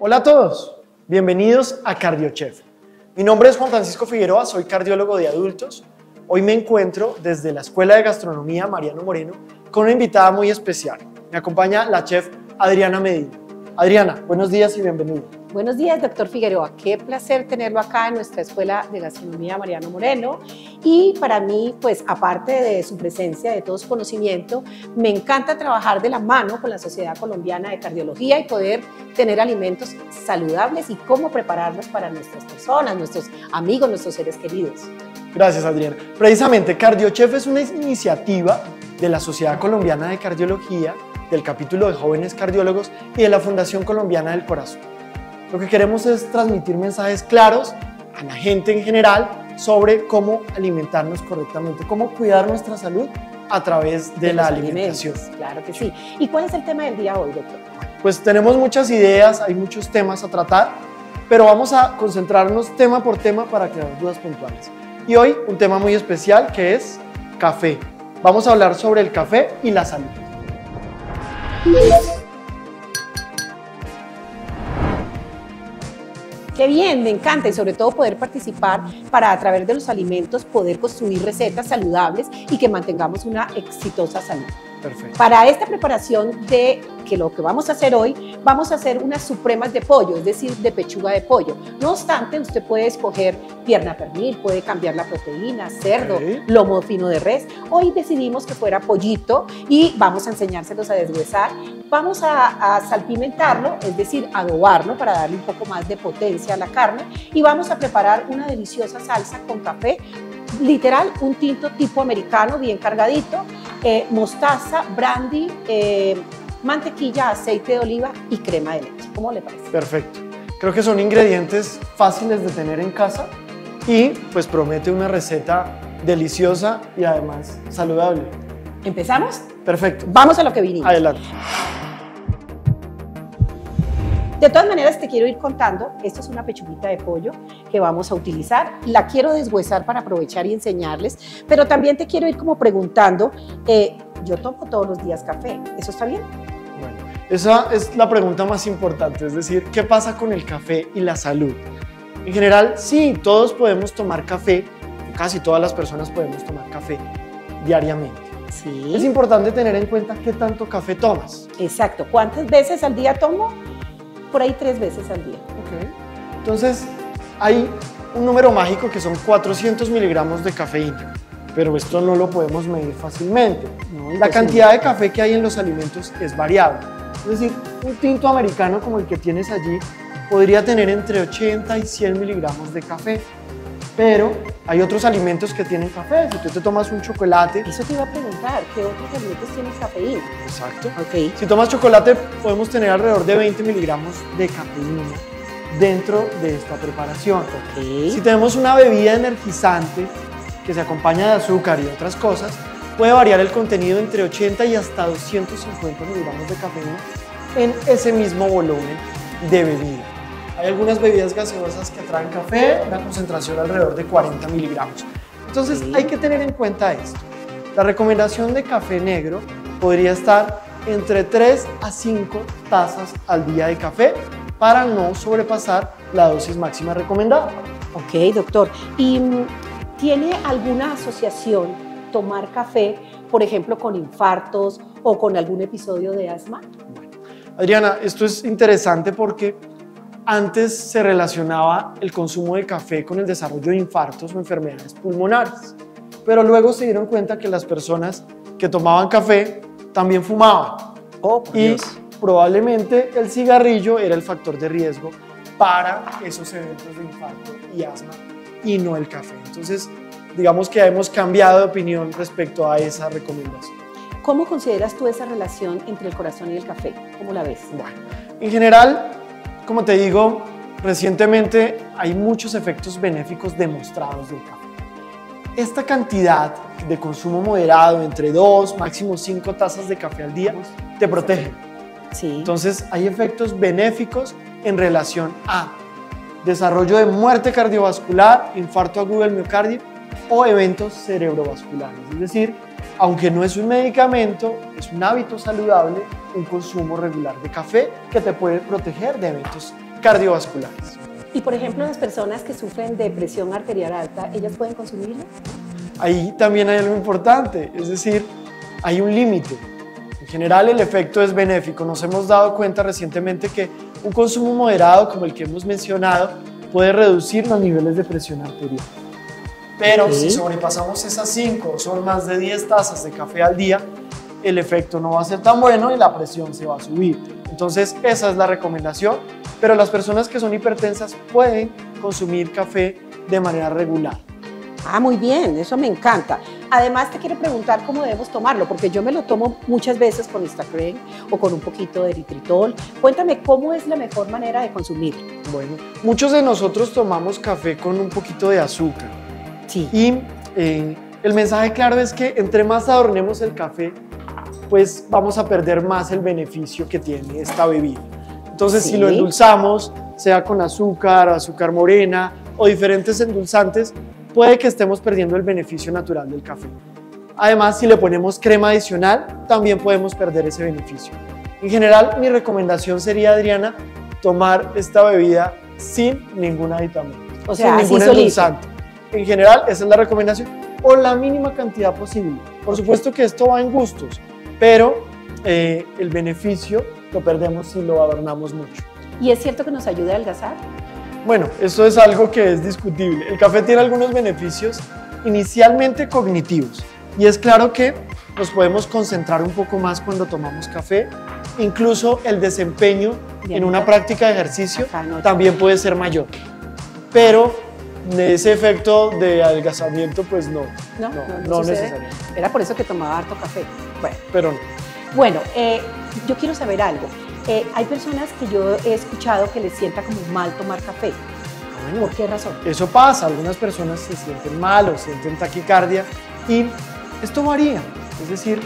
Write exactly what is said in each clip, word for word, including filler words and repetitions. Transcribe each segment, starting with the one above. Hola a todos, bienvenidos a CardioChef. Mi nombre es Juan Francisco Figueroa, soy cardiólogo de adultos. Hoy me encuentro desde la Escuela de Gastronomía Mariano Moreno con una invitada muy especial. Me acompaña la chef Adriana Medina. Adriana, buenos días y bienvenida. Buenos días, doctor Figueroa. Qué placer tenerlo acá en nuestra Escuela de Gastronomía Mariano Moreno. Y para mí, pues, aparte de su presencia, de todo su conocimiento, me encanta trabajar de la mano con la Sociedad Colombiana de Cardiología y poder tener alimentos saludables y cómo prepararlos para nuestras personas, nuestros amigos, nuestros seres queridos. Gracias, Adriana. Precisamente, CardioChef es una iniciativa de la Sociedad Colombiana de Cardiología, del capítulo de jóvenes cardiólogos y de la Fundación Colombiana del Corazón. Lo que queremos es transmitir mensajes claros a la gente en general sobre cómo alimentarnos correctamente, cómo cuidar nuestra salud a través de, de la alimentación. Claro que sí. ¿Y cuál es el tema del día hoy, doctor? Pues tenemos muchas ideas, hay muchos temas a tratar, pero vamos a concentrarnos tema por tema para crear dudas puntuales. Y hoy un tema muy especial que es café. Vamos a hablar sobre el café y la salud. Qué bien, me encanta y sobre todo poder participar para a través de los alimentos poder construir recetas saludables y que mantengamos una exitosa salud. Perfecto. Para esta preparación de que lo que vamos a hacer hoy, vamos a hacer unas supremas de pollo, es decir, de pechuga de pollo. No obstante, usted puede escoger pierna pernil, puede cambiar la proteína, cerdo, okay, lomo fino de res. Hoy decidimos que fuera pollito y vamos a enseñárselos a deshuesar. Vamos a, a salpimentarlo, es decir, adobarlo para darle un poco más de potencia a la carne y vamos a preparar una deliciosa salsa con café, literal un tinto tipo americano bien cargadito. Eh, mostaza, brandy, eh, mantequilla, aceite de oliva y crema de leche. ¿Cómo le parece? Perfecto. Creo que son ingredientes fáciles de tener en casa y pues promete una receta deliciosa y además saludable. ¿Empezamos? Perfecto. Vamos a lo que vinimos. Adelante. De todas maneras, te quiero ir contando, esto es una pechuguita de pollo que vamos a utilizar, la quiero deshuesar para aprovechar y enseñarles, pero también te quiero ir como preguntando, eh, yo tomo todos los días café, ¿eso está bien? Bueno, esa es la pregunta más importante, es decir, ¿qué pasa con el café y la salud? En general, sí, todos podemos tomar café, casi todas las personas podemos tomar café diariamente. Sí. Es importante tener en cuenta qué tanto café tomas. Exacto, ¿cuántas veces al día tomo? Por ahí tres veces al día. Okay. Entonces, hay un número mágico que son cuatrocientos miligramos de cafeína, pero esto no lo podemos medir fácilmente. No, la cantidad de café que hay en los alimentos es variable. Es decir, un tinto americano como el que tienes allí podría tener entre ochenta y cien miligramos de café, pero hay otros alimentos que tienen café. Si tú te tomas un chocolate... Eso te iba a preguntar, ¿qué otros alimentos tienen cafeína? Exacto. Okay. Si tomas chocolate, podemos tener alrededor de veinte miligramos de cafeína dentro de esta preparación. Okay. Si tenemos una bebida energizante que se acompaña de azúcar y otras cosas, puede variar el contenido entre ochenta y hasta doscientos cincuenta miligramos de cafeína en ese mismo volumen de bebida. Hay algunas bebidas gaseosas que traen café, una concentración alrededor de cuarenta miligramos. Entonces, sí, hay que tener en cuenta esto. La recomendación de café negro podría estar entre tres a cinco tazas al día de café para no sobrepasar la dosis máxima recomendada. Ok, doctor. ¿Y tiene alguna asociación tomar café, por ejemplo, con infartos o con algún episodio de asma? Bueno, Adriana, esto es interesante porque antes se relacionaba el consumo de café con el desarrollo de infartos o enfermedades pulmonares, pero luego se dieron cuenta que las personas que tomaban café también fumaban. Oh, por Dios. Y probablemente el cigarrillo era el factor de riesgo para esos eventos de infarto y asma y no el café. Entonces, digamos que hemos cambiado de opinión respecto a esa recomendación. ¿Cómo consideras tú esa relación entre el corazón y el café? ¿Cómo la ves? Bueno, en general, como te digo, recientemente hay muchos efectos benéficos demostrados del café. Esta cantidad de consumo moderado, entre dos, máximo cinco tazas de café al día, te protege. Sí. Entonces, hay efectos benéficos en relación a desarrollo de muerte cardiovascular, infarto agudo del miocardio o eventos cerebrovasculares. Es decir, aunque no es un medicamento, es un hábito saludable, un consumo regular de café que te puede proteger de eventos cardiovasculares. Y por ejemplo, las personas que sufren de presión arterial alta, ¿ellas pueden consumirlo? Ahí también hay algo importante, es decir, hay un límite. En general el efecto es benéfico. Nos hemos dado cuenta recientemente que un consumo moderado como el que hemos mencionado puede reducir los niveles de presión arterial. Pero ¿sí? Si sobrepasamos esas cinco, son más de diez tazas de café al día, el efecto no va a ser tan bueno y la presión se va a subir. Entonces esa es la recomendación, pero las personas que son hipertensas pueden consumir café de manera regular. Ah, muy bien, eso me encanta. Además te quiero preguntar cómo debemos tomarlo, porque yo me lo tomo muchas veces con Instacrem o con un poquito de eritritol. Cuéntame cómo es la mejor manera de consumirlo. Bueno, muchos de nosotros tomamos café con un poquito de azúcar. Sí. Y eh, el mensaje claro es que entre más adornemos el café, pues vamos a perder más el beneficio que tiene esta bebida. Entonces, sí. Si lo endulzamos, sea con azúcar, azúcar morena o diferentes endulzantes, puede que estemos perdiendo el beneficio natural del café. Además, si le ponemos crema adicional, también podemos perder ese beneficio. En general, mi recomendación sería, Adriana, tomar esta bebida sin ningún aditamento, o sea, sin ningún endulzante. En general, esa es la recomendación, o la mínima cantidad posible. Por supuesto que esto va en gustos, pero eh, el beneficio lo perdemos si lo adornamos mucho. ¿Y es cierto que nos ayuda a adelgazar? Bueno, eso es algo que es discutible. El café tiene algunos beneficios inicialmente cognitivos y es claro que nos podemos concentrar un poco más cuando tomamos café. Incluso el desempeño en una práctica de ejercicio también puede ser mayor, pero ese efecto de adelgazamiento pues no, no, no, no, no necesariamente. Era por eso que tomaba harto café. Bueno, pero no. Bueno, eh, yo quiero saber algo. Eh, hay personas que yo he escuchado que les sienta como mal tomar café. Bueno, ¿por qué razón? Eso pasa, algunas personas se sienten mal o sienten taquicardia y esto varía, es decir,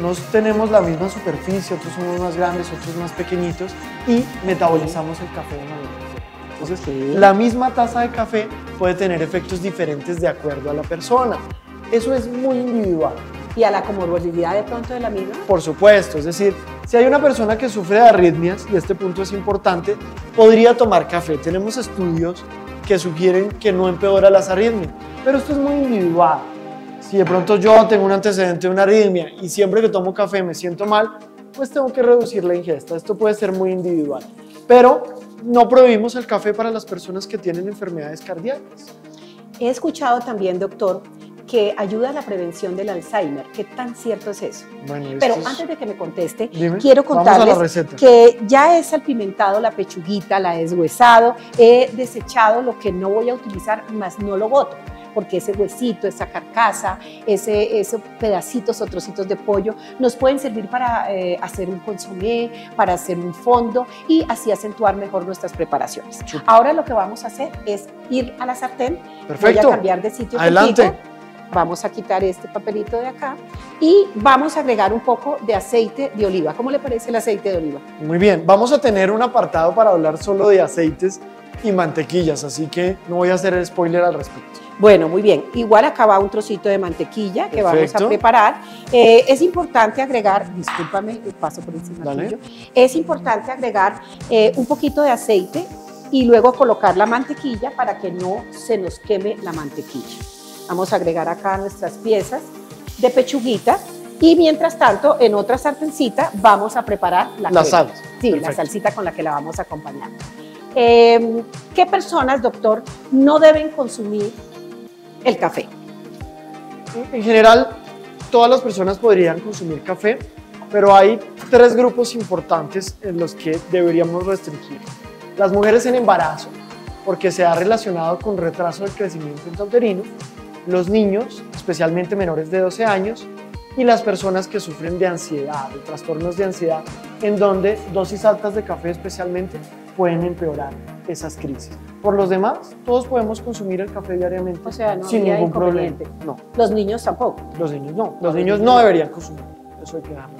no tenemos la misma superficie, otros somos más grandes, otros más pequeñitos y metabolizamos el café de manera diferente. Entonces, sí. La misma taza de café puede tener efectos diferentes de acuerdo a la persona. Eso es muy individual. ¿Y a la comorbilidad de pronto de la misma? Por supuesto, es decir, si hay una persona que sufre de arritmias, y este punto es importante, podría tomar café. Tenemos estudios que sugieren que no empeora las arritmias, pero esto es muy individual. Si de pronto yo tengo un antecedente de una arritmia y siempre que tomo café me siento mal, pues tengo que reducir la ingesta. Esto puede ser muy individual, pero no prohibimos el café para las personas que tienen enfermedades cardíacas. He escuchado también, doctor, que ayuda a la prevención del Alzheimer. ¿Qué tan cierto es eso? Bueno, pero es... antes de que me conteste, dime, quiero contarles que ya he salpimentado la pechuguita, la he deshuesado, he desechado lo que no voy a utilizar, más no lo boto, porque ese huesito, esa carcasa, ese, esos pedacitos o trocitos de pollo nos pueden servir para eh, hacer un consomé, para hacer un fondo y así acentuar mejor nuestras preparaciones. Chup. Ahora lo que vamos a hacer es ir a la sartén. Perfecto. Voy a cambiar de sitio. Adelante. Poquito. Vamos a quitar este papelito de acá y vamos a agregar un poco de aceite de oliva. ¿Cómo le parece el aceite de oliva? Muy bien, vamos a tener un apartado para hablar solo de aceites y mantequillas, así que no voy a hacer spoiler al respecto. Bueno, muy bien. Igual acá va un trocito de mantequilla que Perfecto. Vamos a preparar. Eh, es importante agregar, discúlpame, paso por encima tuyo. Es importante agregar eh, un poquito de aceite y luego colocar la mantequilla para que no se nos queme la mantequilla. Vamos a agregar acá nuestras piezas de pechuguita y mientras tanto en otra sartencita vamos a preparar la, la salsa. Sí, Perfecto. La salsita con la que la vamos a acompañar. Eh, ¿Qué personas, doctor, no deben consumir el café? En general, todas las personas podrían consumir café, pero hay tres grupos importantes en los que deberíamos restringir. Las mujeres en embarazo, porque se ha relacionado con retraso del crecimiento intrauterino, los niños, especialmente menores de doce años, y las personas que sufren de ansiedad, de trastornos de ansiedad, en donde dosis altas de café especialmente pueden empeorar esas crisis. Por los demás, todos podemos consumir el café diariamente, o sea, no sin ningún problema. No. Los niños tampoco. Los niños no. Los, los niños, niños no deberían consumir. Eso hay que dejarlo.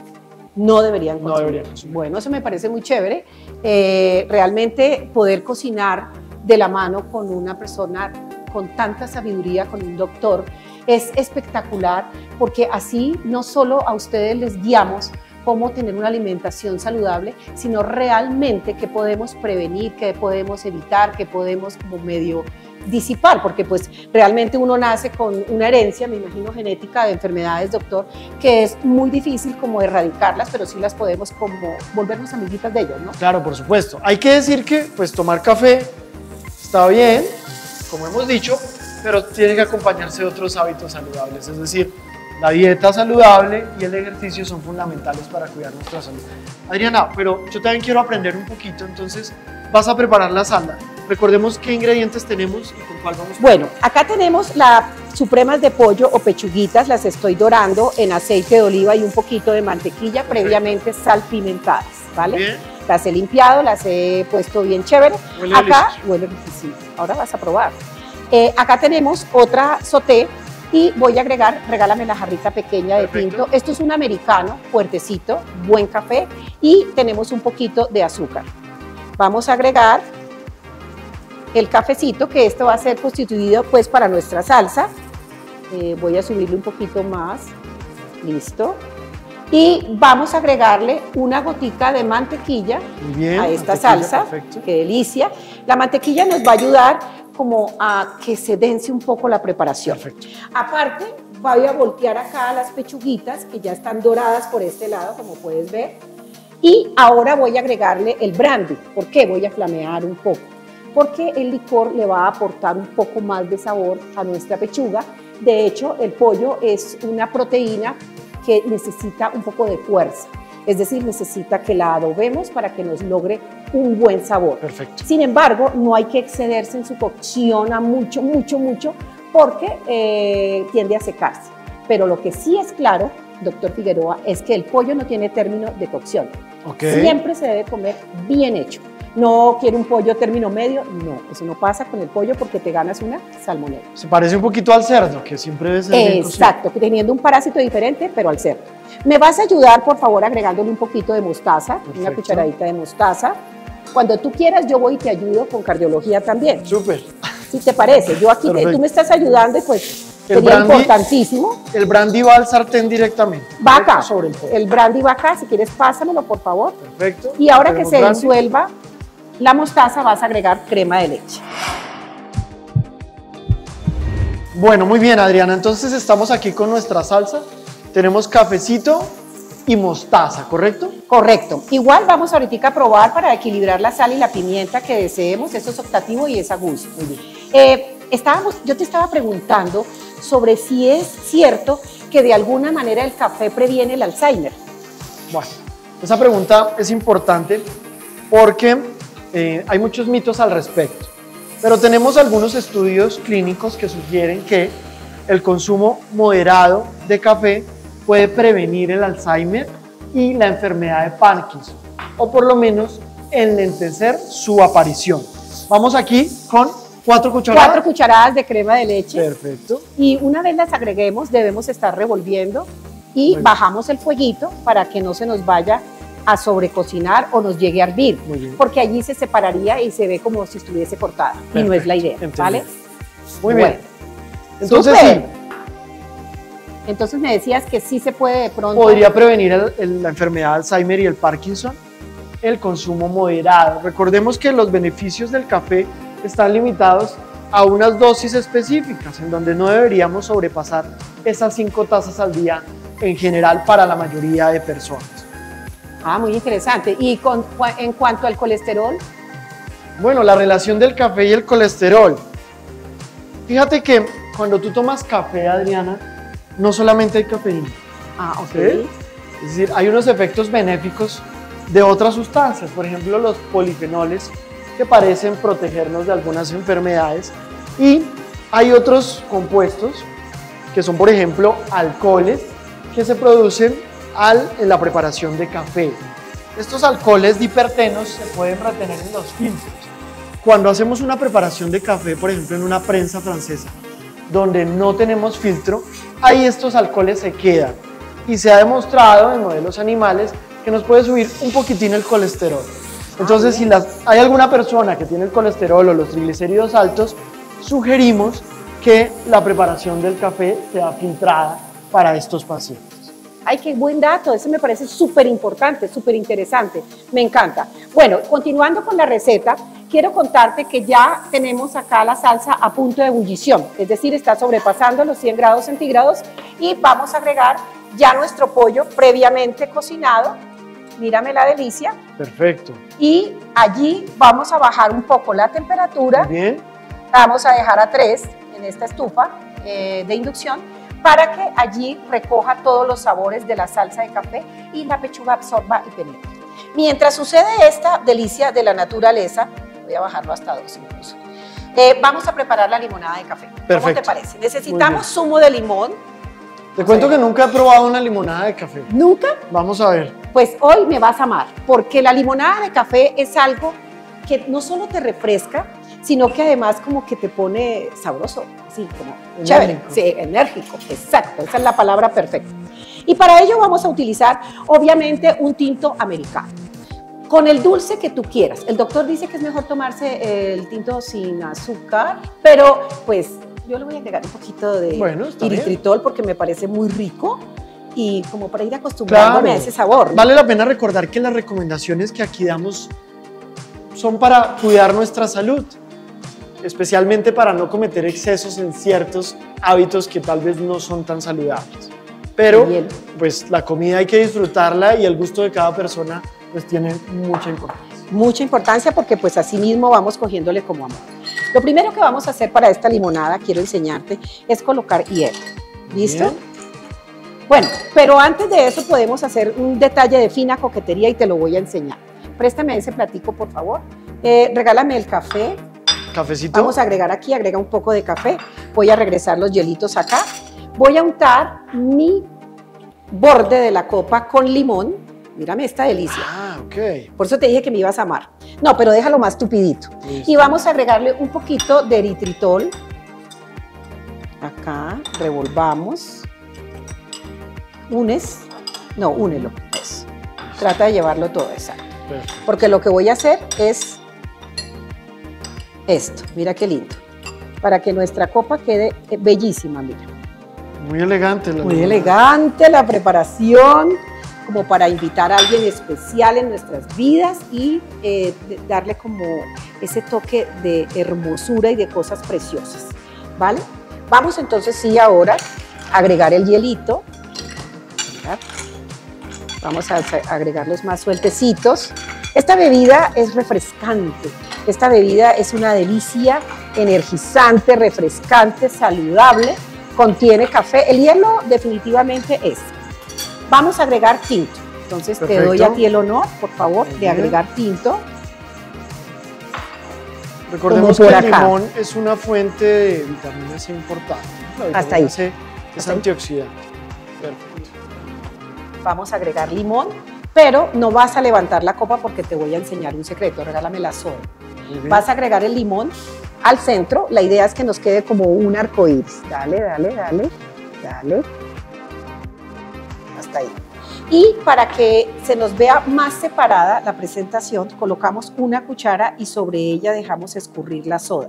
No deberían consumir. No deberían consumir. Bueno, eso me parece muy chévere. Eh, realmente poder cocinar de la mano con una persona con tanta sabiduría con un doctor es espectacular, porque así no solo a ustedes les guiamos cómo tener una alimentación saludable, sino realmente qué podemos prevenir, qué podemos evitar, qué podemos como medio disipar, porque pues realmente uno nace con una herencia, me imagino, genética de enfermedades, doctor, que es muy difícil como erradicarlas, pero sí las podemos como volvernos amiguitas de ellos, ¿no? Claro, por supuesto. Hay que decir que pues tomar café está bien, como hemos dicho, pero tiene que acompañarse de otros hábitos saludables, es decir, la dieta saludable y el ejercicio son fundamentales para cuidar nuestra salud. Adriana, pero yo también quiero aprender un poquito, entonces vas a preparar la salsa. Recordemos qué ingredientes tenemos y con cuál vamos. Bueno, acá tenemos las supremas de pollo o pechuguitas, las estoy dorando en aceite de oliva y un poquito de mantequilla. Perfecto. Previamente salpimentadas, ¿vale? Bien. Las he limpiado, las he puesto bien chévere. Huele acá, delicioso. Huele riquísimo. Ahora vas a probar. Eh, acá tenemos otra sauté y voy a agregar, regálame la jarrita pequeña de tinto. Esto es un americano, fuertecito, buen café, y tenemos un poquito de azúcar. Vamos a agregar el cafecito, que esto va a ser constituido pues para nuestra salsa. Eh, voy a subirle un poquito más, listo. Y vamos a agregarle una gotita de mantequilla bien, a esta salsa. Perfecto. ¡Qué delicia! La mantequilla nos va a ayudar como a que se dense un poco la preparación. Perfecto. Aparte, voy a voltear acá las pechuguitas que ya están doradas por este lado, como puedes ver. Y ahora voy a agregarle el brandy. ¿Por qué? Voy a flamear un poco, porque el licor le va a aportar un poco más de sabor a nuestra pechuga. De hecho, el pollo es una proteína que necesita un poco de fuerza, es decir, necesita que la adobemos para que nos logre un buen sabor. Perfecto. Sin embargo, no hay que excederse en su cocción a mucho, mucho, mucho, porque eh, tiende a secarse. Pero lo que sí es claro, doctor Figueroa, es que el pollo no tiene término de cocción. Okay. Siempre se debe comer bien hecho. No quiero un pollo término medio, no, eso no pasa con el pollo, porque te ganas una salmonela. Se parece un poquito al cerdo, que siempre debe ser bien cocido. Exacto, teniendo un parásito diferente, pero al cerdo. Me vas a ayudar, por favor, agregándole un poquito de mostaza. Perfecto. Una cucharadita de mostaza. Cuando tú quieras, yo voy y te ayudo con cardiología también. Súper. Si te parece, yo aquí, perfecto, tú me estás ayudando y pues el sería brandy, importantísimo. El brandy va al sartén directamente. Va acá, sobre el, el brandy va acá, si quieres pásamelo, por favor. Perfecto. Y ahora que se brandy disuelva la mostaza, vas a agregar crema de leche. Bueno, muy bien, Adriana. Entonces estamos aquí con nuestra salsa. Tenemos cafecito y mostaza, ¿correcto? Correcto. Igual vamos ahorita a probar para equilibrar la sal y la pimienta que deseemos. Esto es optativo y es a gusto. Muy bien. Eh, estábamos, yo te estaba preguntando sobre si es cierto que de alguna manera el café previene el Alzheimer. Bueno, esa pregunta es importante porque Eh, hay muchos mitos al respecto, pero tenemos algunos estudios clínicos que sugieren que el consumo moderado de café puede prevenir el Alzheimer y la enfermedad de Parkinson, o por lo menos enlentecer su aparición. Vamos aquí con cuatro cucharadas. Cuatro cucharadas de crema de leche. Perfecto. Y una vez las agreguemos, debemos estar revolviendo y bajamos el fueguito para que no se nos vaya a sobrecocinar o nos llegue a hervir, porque allí se separaría y se ve como si estuviese cortada. Perfecto. Y no es la idea, entendido, ¿vale? Muy bueno, bien. Entonces, sí. Entonces me decías que sí se puede de pronto... Podría prevenir el, el, la enfermedad de Alzheimer y el Parkinson el consumo moderado. Recordemos que los beneficios del café están limitados a unas dosis específicas, en donde no deberíamos sobrepasar esas cinco tazas al día en general para la mayoría de personas. Ah, muy interesante. ¿Y con, en cuanto al colesterol? Bueno, la relación del café y el colesterol. Fíjate que cuando tú tomas café, Adriana, no solamente hay cafeína. Ah, ok. ¿Sí? Es decir, hay unos efectos benéficos de otras sustancias, por ejemplo, los polifenoles, que parecen protegernos de algunas enfermedades. Y hay otros compuestos, que son, por ejemplo, alcoholes, que se producen Al, en la preparación de café. Estos alcoholes dipertenos se pueden retener en los filtros. Cuando hacemos una preparación de café, por ejemplo en una prensa francesa, donde no tenemos filtro, ahí estos alcoholes se quedan. Y se ha demostrado en modelos animales que nos puede subir un poquitín el colesterol. Entonces, si las, hay alguna persona que tiene el colesterol o los triglicéridos altos, sugerimos que la preparación del café sea filtrada para estos pacientes. ¡Ay, qué buen dato! Eso me parece súper importante, súper interesante. Me encanta. Bueno, continuando con la receta, quiero contarte que ya tenemos acá la salsa a punto de ebullición, es decir, está sobrepasando los cien grados centígrados y vamos a agregar ya nuestro pollo previamente cocinado. Mírame la delicia. Perfecto. Y allí vamos a bajar un poco la temperatura. Bien. Vamos a dejar a tres en esta estufa eh, de inducción, para que allí recoja todos los sabores de la salsa de café y la pechuga absorba y penetre. Mientras sucede esta delicia de la naturaleza, voy a bajarlo hasta dos incluso, eh, vamos a preparar la limonada de café. Perfecto. ¿Cómo te parece? Necesitamos zumo de limón. Te cuento que nunca he probado una limonada de café. ¿Nunca? Vamos a ver. Pues hoy me vas a amar, porque la limonada de café es algo que no solo te refresca, sino que además como que te pone sabroso, así como enérgico. Chévere, sí, enérgico, exacto, esa es la palabra perfecta. Y para ello vamos a utilizar, obviamente, un tinto americano, con el dulce que tú quieras. El doctor dice que es mejor tomarse el tinto sin azúcar, pero pues yo le voy a agregar un poquito de bueno, eritritol porque me parece muy rico. Y como para ir acostumbrándome claro. a ese sabor, ¿no? Vale la pena recordar que las recomendaciones que aquí damos son para cuidar nuestra salud, especialmente para no cometer excesos en ciertos hábitos que tal vez no son tan saludables. Pero bien, pues la comida hay que disfrutarla y el gusto de cada persona pues tiene mucha importancia. Mucha importancia porque pues así mismo vamos cogiéndole como amor. Lo primero que vamos a hacer para esta limonada, quiero enseñarte, es colocar hielo. ¿Listo? Bien. Bueno, pero antes de eso podemos hacer un detalle de fina coquetería y te lo voy a enseñar. Préstame ese platico, por favor. Eh, regálame el café. Cafecito. Vamos a agregar aquí, agrega un poco de café. Voy a regresar los hielitos acá. Voy a untar mi borde de la copa con limón. Mírame esta delicia. Ah, ok. Por eso te dije que me ibas a amar. No, pero déjalo más tupidito. Listo. Y vamos a agregarle un poquito de eritritol. Acá, revolvamos. Unes. No, únelo. Eso. Trata de llevarlo todo, exacto. Perfecto. Porque lo que voy a hacer es esto, mira qué lindo, para que nuestra copa quede bellísima, mira. Muy elegante la Muy elegante la preparación, como para invitar a alguien especial en nuestras vidas y eh, darle como ese toque de hermosura y de cosas preciosas, ¿vale? Vamos entonces sí ahora a agregar el hielito, mira. Vamos a agregar los más sueltecitos. Esta bebida es refrescante. Esta bebida es una delicia, energizante, refrescante, saludable. Contiene café. El hielo definitivamente es. Vamos a agregar tinto. Entonces perfecto, te doy a ti el honor, por favor, bien, de agregar tinto. Recordemos que el limón es una fuente de vitamina C importante. La vitamina Hasta ahí. C es antioxidante. Perfecto. Vamos a agregar limón, pero no vas a levantar la copa porque te voy a enseñar un secreto, regálame la soda. Vas a agregar el limón al centro, la idea es que nos quede como un arcoíris. Dale, dale, dale, dale. Hasta ahí. Y para que se nos vea más separada la presentación, colocamos una cuchara y sobre ella dejamos escurrir la soda.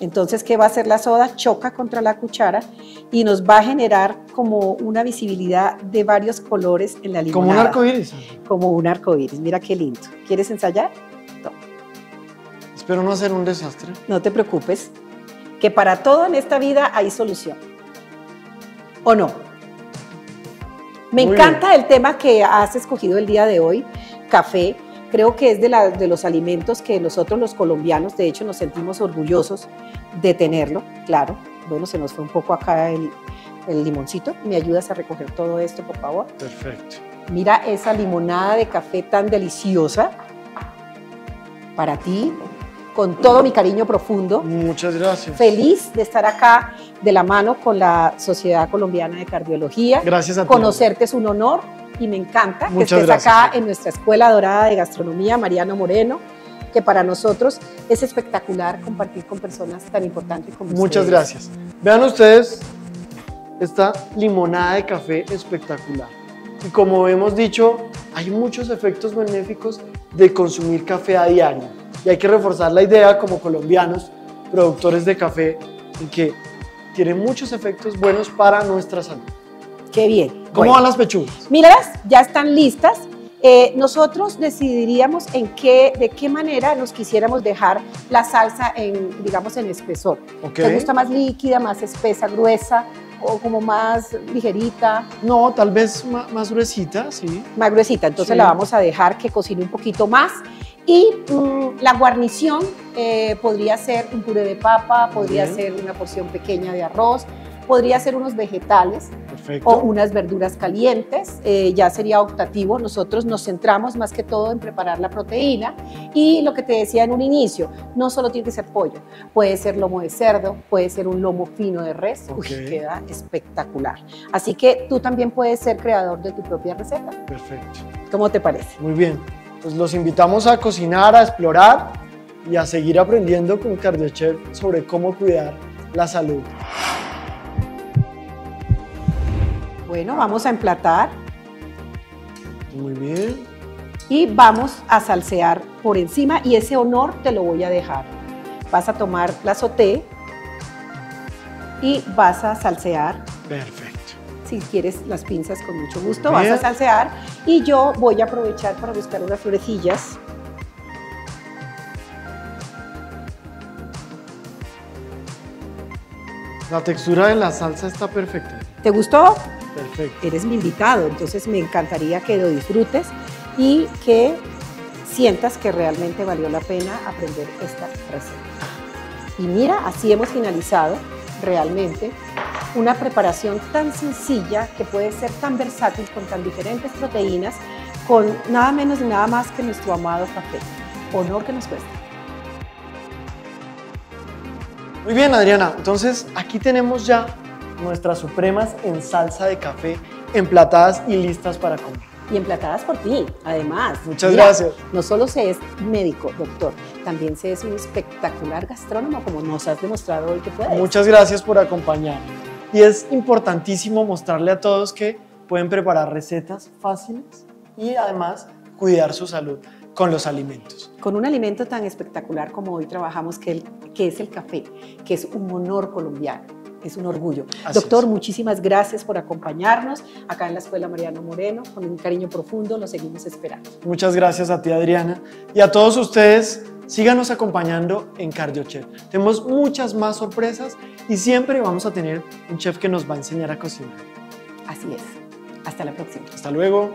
Entonces, ¿qué va a hacer la soda? Choca contra la cuchara y nos va a generar como una visibilidad de varios colores en la limonada. ¿Como un arcoíris? Como un arcoíris, mira qué lindo. ¿Quieres ensayar? Toma. Espero no hacer un desastre. No te preocupes, que para todo en esta vida hay solución. ¿O no? Me Muy encanta bien. el tema que has escogido el día de hoy, café. Creo que es de, la, de los alimentos que nosotros los colombianos, de hecho, nos sentimos orgullosos de tenerlo, claro. Bueno, se nos fue un poco acá el, el limoncito. ¿Me ayudas a recoger todo esto, por favor? Perfecto. Mira esa limonada de café tan deliciosa para ti, con todo mi cariño profundo. Muchas gracias. Feliz de estar acá de la mano con la Sociedad Colombiana de Cardiología. Gracias a ti. Conocerte es un honor. Y me encanta Muchas que estés gracias. acá en nuestra Escuela Dorada de Gastronomía Mariano Moreno, que para nosotros es espectacular compartir con personas tan importantes como Muchas ustedes. Muchas gracias. Vean ustedes esta limonada de café espectacular. Y como hemos dicho, hay muchos efectos benéficos de consumir café a diario. Y hay que reforzar la idea como colombianos productores de café y que tiene muchos efectos buenos para nuestra salud. ¡Qué bien! ¿Cómo bueno. van las pechugas? Míralas, ya están listas. Eh, nosotros decidiríamos en qué, de qué manera nos quisiéramos dejar la salsa en, digamos, en espesor. Okay. ¿Te gusta más líquida, más espesa, gruesa o como más ligerita? No, tal vez más, más gruesita, sí. Más gruesita, entonces sí. La vamos a dejar que cocine un poquito más. Y mm, la guarnición eh, podría ser un puré de papa, podría Bien. ser una porción pequeña de arroz, podría ser unos vegetales Perfecto. o unas verduras calientes, eh, ya sería optativo. Nosotros nos centramos más que todo en preparar la proteína y lo que te decía en un inicio, no solo tiene que ser pollo, puede ser lomo de cerdo, puede ser un lomo fino de res, okay. Uy, queda espectacular. Así que tú también puedes ser creador de tu propia receta. Perfecto. ¿Cómo te parece? Muy bien, pues los invitamos a cocinar, a explorar y a seguir aprendiendo con CardioChef sobre cómo cuidar la salud. Bueno, vamos a emplatar. Muy bien. Y vamos a salsear por encima y ese honor te lo voy a dejar. Vas a tomar la sauté y vas a salsear. Perfecto. Si quieres las pinzas con mucho gusto, vas a salsear. Y yo voy a aprovechar para buscar unas florecillas. La textura de la salsa está perfecta. ¿Te gustó? Perfecto. Eres mi invitado, entonces me encantaría que lo disfrutes y que sientas que realmente valió la pena aprender esta receta. Y mira, así hemos finalizado realmente una preparación tan sencilla que puede ser tan versátil con tan diferentes proteínas, con nada menos y nada más que nuestro amado café. Honor que nos cuesta. Muy bien, Adriana, entonces aquí tenemos ya nuestras supremas en salsa de café, emplatadas y listas para comer. Y emplatadas por ti, además. Muchas Mira, gracias. No solo se es médico, doctor, también se es un espectacular gastrónomo, como nos has demostrado hoy que puedes. Muchas gracias por acompañarnos. Y es importantísimo mostrarle a todos que pueden preparar recetas fáciles y además cuidar su salud con los alimentos. Con un alimento tan espectacular como hoy trabajamos, que, el, que es el café, que es un honor colombiano. Es un orgullo. Así Doctor, es. muchísimas gracias por acompañarnos acá en la Escuela Mariano Moreno. Con un cariño profundo, lo seguimos esperando. Muchas gracias a ti, Adriana. Y a todos ustedes, síganos acompañando en CardioChef. Tenemos muchas más sorpresas y siempre vamos a tener un chef que nos va a enseñar a cocinar. Así es. Hasta la próxima. Hasta luego.